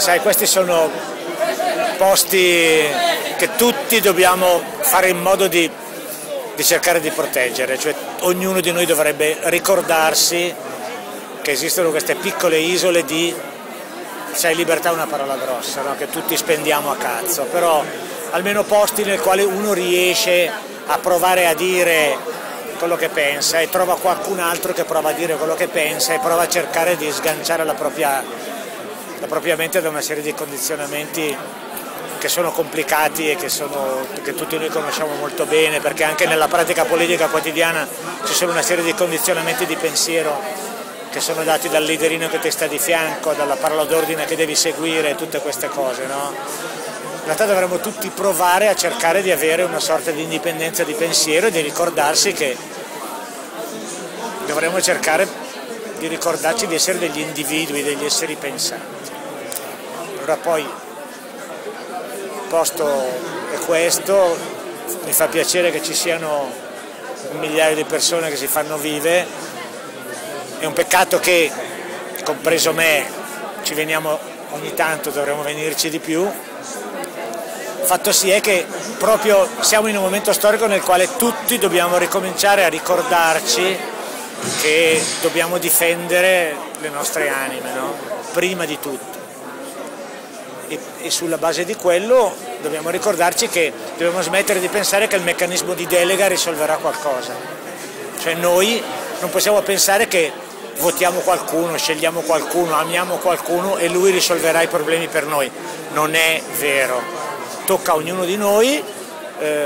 sai, questi sono posti che tutti dobbiamo fare in modo di cercare di proteggere, cioè ognuno di noi dovrebbe ricordarsi che esistono queste piccole isole di, sai, libertà è una parola grossa, no? Che tutti spendiamo a cazzo, però almeno posti nel quale uno riesce a provare a dire quello che pensa e trova qualcun altro che prova a dire quello che pensa e prova a cercare di sganciare la propria mente da una serie di condizionamenti che sono complicati e che tutti noi conosciamo molto bene, perché anche nella pratica politica quotidiana ci sono una serie di condizionamenti di pensiero che sono dati dal leaderino che ti sta di fianco, dalla parola d'ordine che devi seguire, tutte queste cose, no? In realtà dovremmo tutti provare a cercare di avere una sorta di indipendenza di pensiero e di ricordarsi che dovremmo cercare di ricordarci di essere degli individui, degli esseri pensanti. Allora poi il posto è questo, mi fa piacere che ci siano un migliaio di persone che si fanno vive. È un peccato che, compreso me, ci veniamo ogni tanto, dovremmo venirci di più. Il fatto sì è che proprio siamo in un momento storico nel quale tutti dobbiamo ricominciare a ricordarci che dobbiamo difendere le nostre anime, no? Prima di tutto. E sulla base di quello dobbiamo ricordarci che dobbiamo smettere di pensare che il meccanismo di delega risolverà qualcosa. Cioè noi non possiamo pensare che votiamo qualcuno, scegliamo qualcuno, amiamo qualcuno e lui risolverà i problemi per noi. Non è vero. Tocca a ognuno di noi,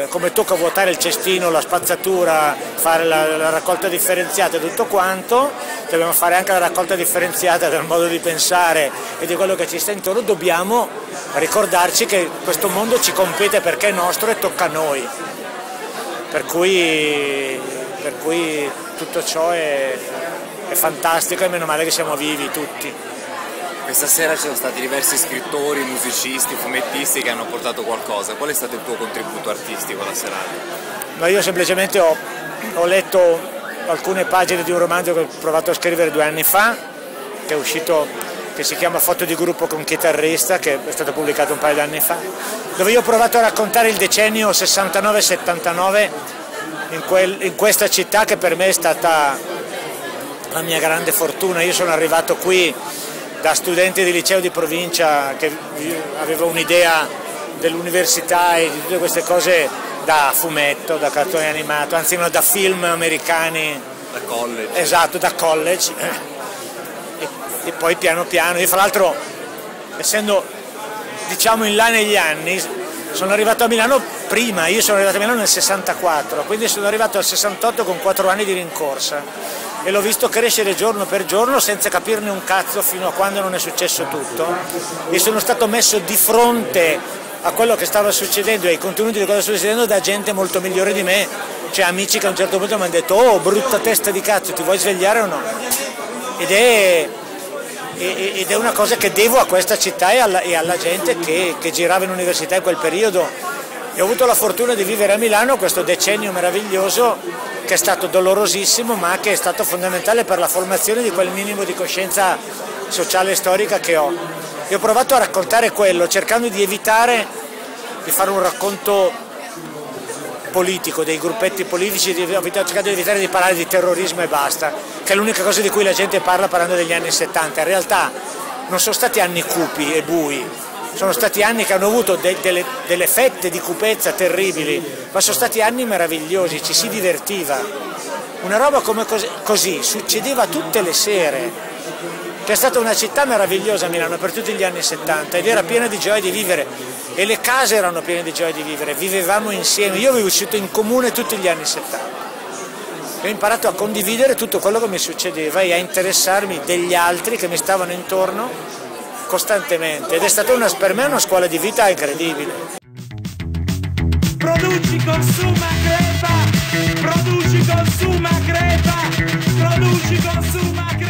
come tocca vuotare il cestino, la spazzatura, fare la raccolta differenziata e tutto quanto, dobbiamo fare anche la raccolta differenziata del modo di pensare e di quello che ci sta intorno. Dobbiamo ricordarci che questo mondo ci compete perché è nostro e tocca a noi. Per cui tutto ciò è fantastico e meno male che siamo vivi tutti. Questa sera ci sono stati diversi scrittori, musicisti, fumettisti che hanno portato qualcosa. Qual è stato il tuo contributo artistico alla serata? Ma io semplicemente ho letto alcune pagine di un romanzo che ho provato a scrivere 2 anni fa, che è uscito, che si chiama Foto di gruppo con chitarrista, che è stato pubblicato un paio d'anni fa, dove io ho provato a raccontare il decennio 69-79 in questa città che per me è stata la mia grande fortuna. Io sono arrivato qui da studente di liceo di provincia che avevo un'idea dell'università e di tutte queste cose da fumetto, da cartone animato, anzi no, da film americani. Da college. Esatto, da college. E poi piano piano, io fra l'altro essendo diciamo in là negli anni, sono arrivato a Milano prima, io sono arrivato a Milano nel 64, quindi sono arrivato al 68 con 4 anni di rincorsa. E l'ho visto crescere giorno per giorno senza capirne un cazzo fino a quando non è successo tutto e sono stato messo di fronte a quello che stava succedendo e ai contenuti di cosa stava succedendo da gente molto migliore di me, cioè amici che a un certo punto mi hanno detto oh brutta testa di cazzo ti vuoi svegliare o no? Ed è una cosa che devo a questa città e alla gente che girava in università in quel periodo. E ho avuto la fortuna di vivere a Milano questo decennio meraviglioso che è stato dolorosissimo ma che è stato fondamentale per la formazione di quel minimo di coscienza sociale e storica che ho. E ho provato a raccontare quello cercando di evitare di fare un racconto politico dei gruppetti politici, ho cercato di evitare di parlare di terrorismo e basta, che è l'unica cosa di cui la gente parla parlando degli anni 70. In realtà non sono stati anni cupi e bui. Sono stati anni che hanno avuto delle fette di cupezza terribili, ma sono stati anni meravigliosi, ci si divertiva. Una roba come così succedeva tutte le sere, che è stata una città meravigliosa Milano per tutti gli anni 70 ed era piena di gioia di vivere e le case erano piene di gioia di vivere, vivevamo insieme, io avevo vissuto in comune tutti gli anni 70. E ho imparato a condividere tutto quello che mi succedeva e a interessarmi degli altri che mi stavano intorno costantemente ed è stata per me una scuola di vita incredibile. Produci, consuma, crepa. Produci, consuma, crepa. Produci, consuma, crepa.